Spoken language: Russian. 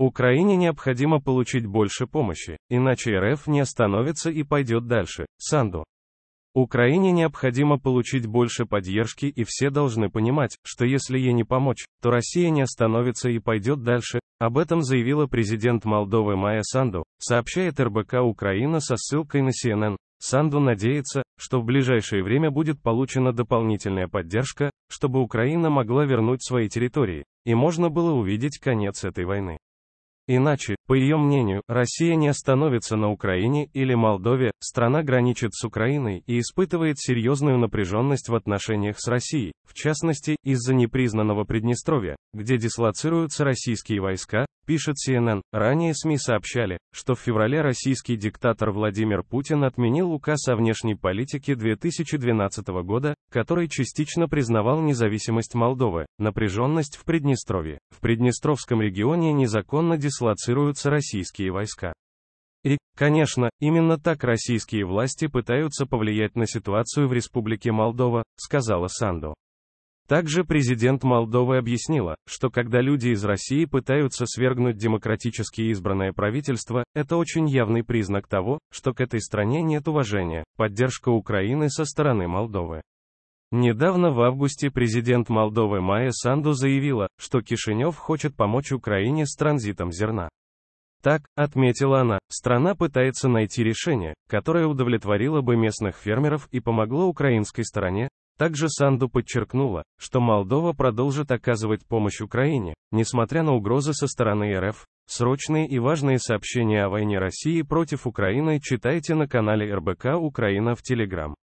Украине необходимо получить больше помощи, иначе РФ не остановится и пойдет дальше. Санду. Украине необходимо получить больше поддержки, и все должны понимать, что если ей не помочь, то Россия не остановится и пойдет дальше. Об этом заявила президент Молдовы Майя Санду, сообщает РБК Украина со ссылкой на CNN. Санду надеется, что в ближайшее время будет получена дополнительная поддержка, чтобы Украина могла вернуть свои территории, и можно было увидеть конец этой войны. Иначе, по ее мнению, Россия не остановится на Украине или Молдове, страна граничит с Украиной и испытывает серьезную напряженность в отношениях с Россией, в частности, из-за непризнанного Приднестровья, где дислоцируются российские войска, пишет CNN. Ранее СМИ сообщали, что в феврале российский диктатор Владимир Путин отменил указ о внешней политике 2012 года, который частично признавал независимость Молдовы, напряженность в Приднестровье. В Приднестровском регионе незаконно дислоцируются российские войска. И, конечно, именно так российские власти пытаются повлиять на ситуацию в Республике Молдова, сказала Санду. Также президент Молдовы объяснила, что когда люди из России пытаются свергнуть демократически избранное правительство, это очень явный признак того, что к этой стране нет уважения. Поддержка Украины со стороны Молдовы. Недавно в августе президент Молдовы Майя Санду заявила, что Кишинев хочет помочь Украине с транзитом зерна. Так, отметила она, страна пытается найти решение, которое удовлетворило бы местных фермеров и помогло украинской стороне. Также Санду подчеркнула, что Молдова продолжит оказывать помощь Украине, несмотря на угрозы со стороны РФ. Срочные и важные сообщения о войне России против Украины читайте на канале РБК Украина в Telegram.